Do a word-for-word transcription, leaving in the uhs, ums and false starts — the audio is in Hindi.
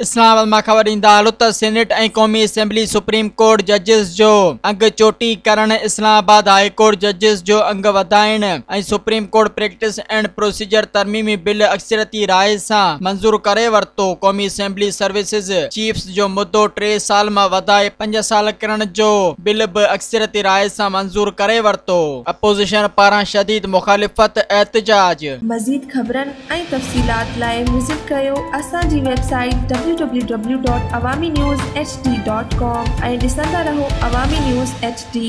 इस्लामाबाद मां ख़बर ईंदा हालत सेनेट ऐं क़ौमी असेंबली सुप्रीम कोर्ट जजिस जो अंग चोटी करण, इस्लामाबाद हाई कोर्ट जजिस जो अंग वधाइण ऐं supreme court practice and procedure तरमीमी बिल अक्सरती राय सां मंज़ूर करे वरितो। क़ौमी असेंबली सर्विसेज चीफ्स जो मुद्दो टे साल मां वधाए पंज साल करण जो बिल बि अक्सरती राय सां मंज़ूर करे वरितो। अपोज़िशन पारां शदीद मुखालिफ़त, एहतजाज। मज़ीद ख़बरनि ऐं तफ़सीलात लाइ विज़िट कयो असांजी website W W W dot Awami news H D dot com ऐं ॾिसंदा रहो अवामी न्यूज़ एच डी।